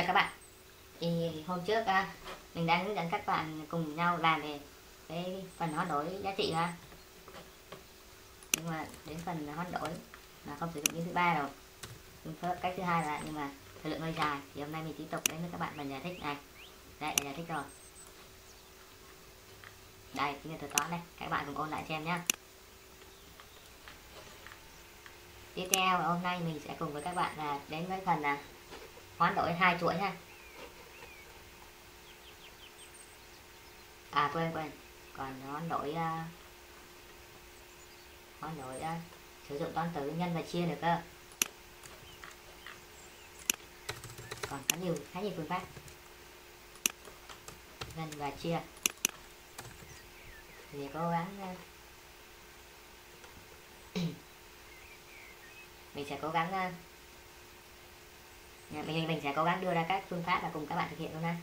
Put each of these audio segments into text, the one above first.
Chào các bạn. Thì hôm trước mình đã hướng dẫn các bạn cùng nhau làm về cái phần hoán đổi giá trị ha. Nhưng mà đến phần hoán đổi là không sử dụng những thứ ba rồi. Cách thứ hai là nhưng mà thời lượng hơi dài thì hôm nay mình tiếp tục đến với các bạn phần giải thích này. Đây là giải thích rồi. Đây chính là thuật toán đây, các bạn cùng ôn lại xem nhá. Tiếp theo hôm nay mình sẽ cùng với các bạn là đến với phần là hoán đổi hai chuỗi ha. À quên, còn hoán đổi sử dụng toán tử nhân và chia được cơ. Còn có khá nhiều phương pháp nhân và chia. Thì cố gắng mình sẽ cố gắng mình sẽ cố gắng đưa ra các phương pháp và cùng các bạn thực hiện hôm nay.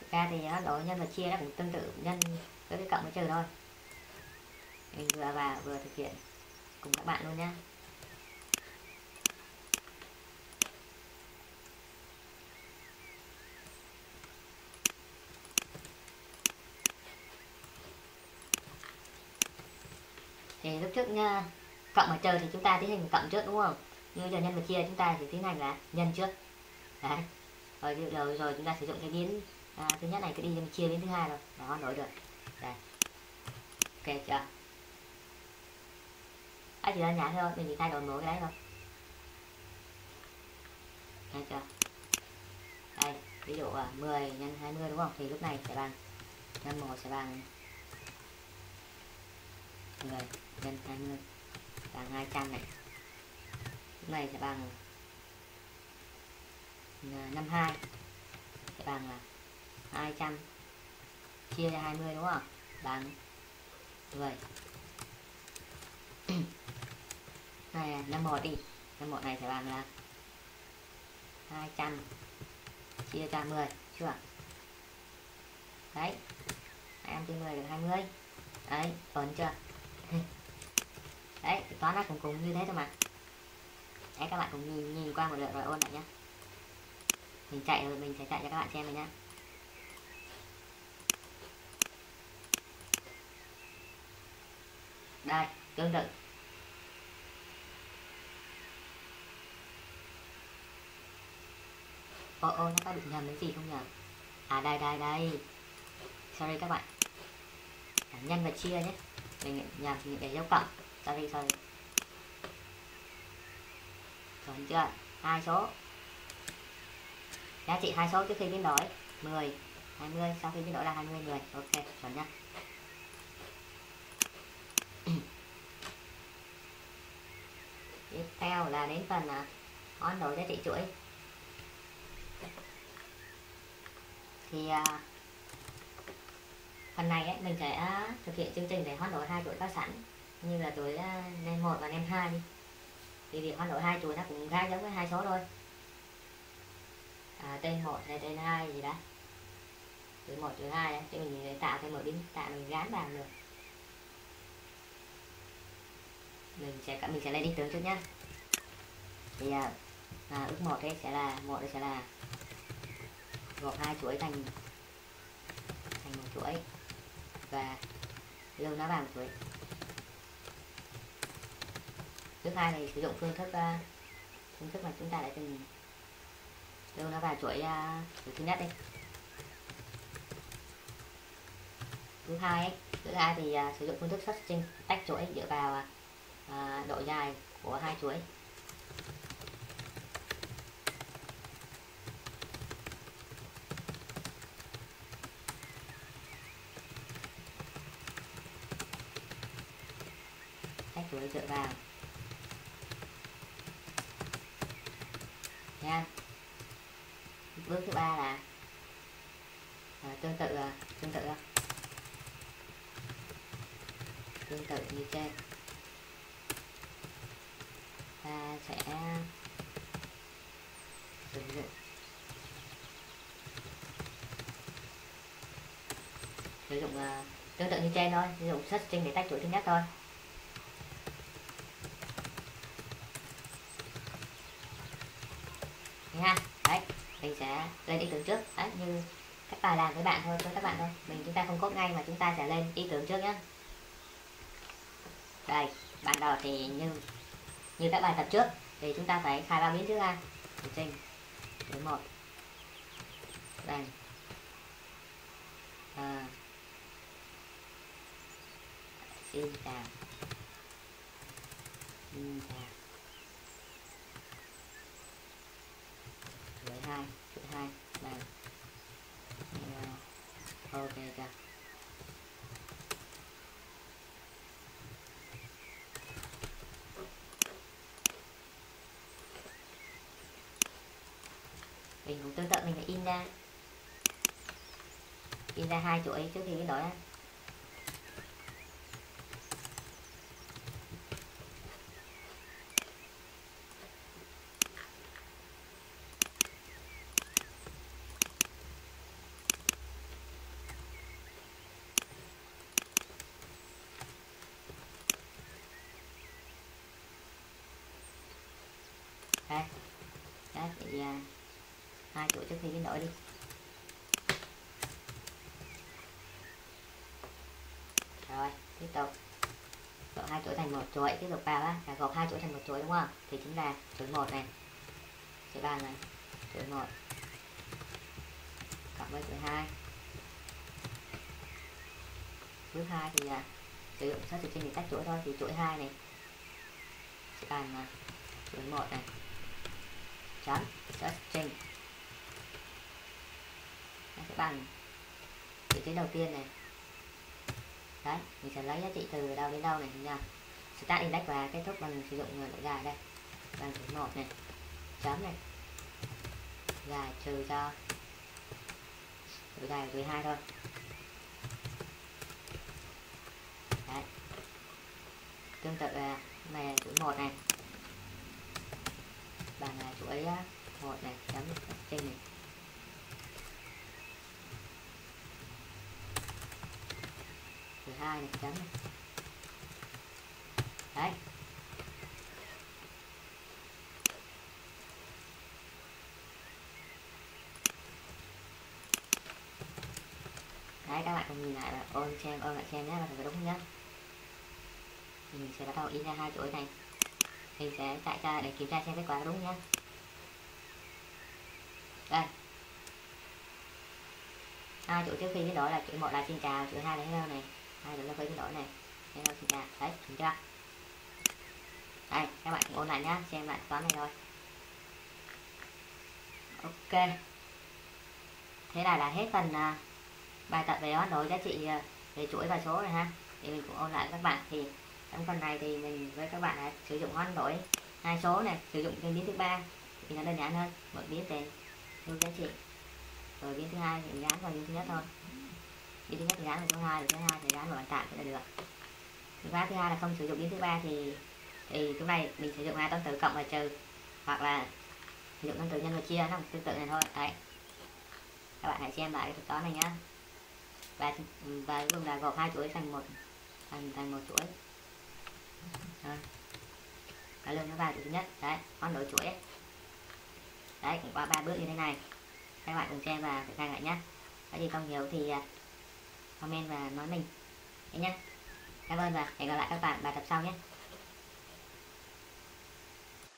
Thực ra thì hoán đổi nhân và chia nó cũng tương tự nhân với cái cộng với trừ thôi. Mình vừa thực hiện cùng các bạn luôn nhé. Thì lúc trước nha, cộng và trừ thì chúng ta tiến hành cộng trước đúng không? Như giờ nhân và chia chúng ta thì tiến hành là nhân trước. Đấy. Rồi chúng ta sử dụng cái biến thứ nhất này cứ đi nhân chia đến thứ hai rồi, nó đổi được. Đấy. Ok chưa? À chỉ đơn giản thôi, mình chỉ thay đổi mỗi cái đấy thôi. Đấy chưa? Đây, ví dụ 10 x 20 đúng không? Thì lúc này sẽ bằng nhân 1 sẽ bằng 10 x 20 bằng 200 này. Lúc này sẽ bằng 52 sẽ bằng 200 chia ra 20 đúng không? Bằng 10. Này là 51 đi. 51 này sẽ bằng là 200 chia ra 10 chưa? Đấy. 200 chia 10 được 20. Đấy, ổn chưa? Đấy, toán nó cũng như thế thôi mà. Đấy, các bạn cũng nhìn qua một lượt rồi ôn lại nhá. Mình chạy rồi mình sẽ chạy cho các bạn xem này nhá. Đây, tương tự. Ô nó có bị nhầm cái gì không nhỉ? À đây. Sorry các bạn. Nhân và chia nhé. Mình nhầm những cái dấu cộng. Sorry. Rồi chưa? Hai số. Giá trị hai số trước khi biến đổi 10, 20, sau khi biến đổi là 20, 10. Ok, chuẩn nhá. Tiếp theo là đến phần hoán đổi giá trị chuỗi. Thì phần này ấy, mình sẽ thực hiện chương trình để hoán đổi hai chuỗi có sẵn như là chuỗi nem 1 và nem 2 đi. Thì việc hoán đổi hai chuỗi nó cũng khá giống với hai số thôi. Tên 1 hay tên 2 gì đó. Chuỗi 1 chuỗi 2 đấy, thì mình tạo thêm một biến tạo mình gán vào được. Mình sẽ lấy định tướng trước nhá. Thì ước 1 ấy sẽ là 1 sẽ là gộp hai chuỗi thành một chuỗi và lưu nó vào một chuỗi. Thứ hai này sử dụng phương thức mà chúng ta đã từng lưu nó vào chuỗi thứ nhất đi. Thứ hai thì sử dụng phương thức xuất trình tách chuỗi dựa vào độ dài của hai chuỗi. Tách chuỗi dựa vào nha. Bước thứ ba là tương tự như trên. Ta sẽ sử dụng tương tự như trên thôi, sử dụng xuất trình để tách chuỗi thứ nhất thôi. Nha. Đấy, mình sẽ lên ý tưởng trước. Đấy, như các bài làm với bạn thôi, với các bạn thôi. Chúng ta không code ngay mà chúng ta sẽ lên ý tưởng trước nhé. Đây, ban đầu thì như các bài tập trước thì chúng ta phải khai báo biến trước ha. Trình biến 1 bằng xin chào thứ hai bằng ok chưa. Mình cũng tương tự, mình phải in ra hai chuỗi trước khi biến đổi. Đây, đấy thì hai chuỗi trước khi biến đổi đi. Rồi tiếp tục gộp hai chuỗi thành một chuỗi, tiếp tục vào á, là gộp hai chuỗi thành một chuỗi đúng không? Thì chính là chuỗi 1 này, chuỗi 3 này, chuỗi 1 cộng với chuỗi 2. Bước 2 thì sử dụng số trừ trên để tách chuỗi thôi, thì chuỗi 2 này, chuỗi 3 này, chuỗi 1 này. Chấm search string sẽ bằng vị trí đầu tiên này. Đấy, mình sẽ lấy giá trị từ đâu đến đâu này nha. Start index và kết thúc bằng sử dụng độ dài đây. Bằng 1 này. Chấm này. Dài trừ cho độ dài của 2 thôi. Đấy. Tương tự này chuỗi 1 này. Bằng chuỗi 1 này, chấm trên này. Chuỗi 2 này, chấm này. Đấy. Đấy, các bạn cùng nhìn lại và ôn lại xem nhé, là phải đúng nhé. Mình sẽ bắt đầu in ra hai chuỗi này. Mình sẽ chạy ra để kiểm tra xem kết quả đúng nhé. Đây, hai chuỗi trước khi biến đổi là chuỗi 1 là xin chào, chuỗi 2 là hello này, hai chuỗi sau khi biến đổi này hello xin chào. Đấy, đúng chưa? Đây, các bạn ôn lại nhé, xem lại toán này thôi. Ok, thế là hết phần bài tập về đó đối giá trị về chuỗi và số này ha. Thì mình cũng ôn lại các bạn. Thì trong phần này thì mình với các bạn đã sử dụng hoán đổi hai số này, sử dụng thêm biến thứ 3 thì nó đơn giản hơn. Một biến thì lưu giá trị, rồi biến thứ 2 thì gán vào biến thứ nhất thôi. Biến thứ nhất thì gán vào số 2, rồi thứ 2 thì gán vào bản tạm là được. Phương pháp thứ 2 là không sử dụng biến thứ 3 thì cái này mình sử dụng hai toán tử cộng và trừ, hoặc là sử dụng toán tử nhân và chia, nó tương tự này thôi. Đấy, các bạn hãy xem lại cái toán này nhá. Và dùng là gộp hai chuỗi thành một chuỗi. Cái lượng nó vào thứ nhất, đấy, con đổi chuỗi. Đấy, cũng qua 3 bước như thế này. Các bạn cùng xem và thực hành lại nhé. Có gì không hiểu thì comment và nói mình nhé. Cảm ơn và hẹn gặp lại các bạn bài tập sau nhé.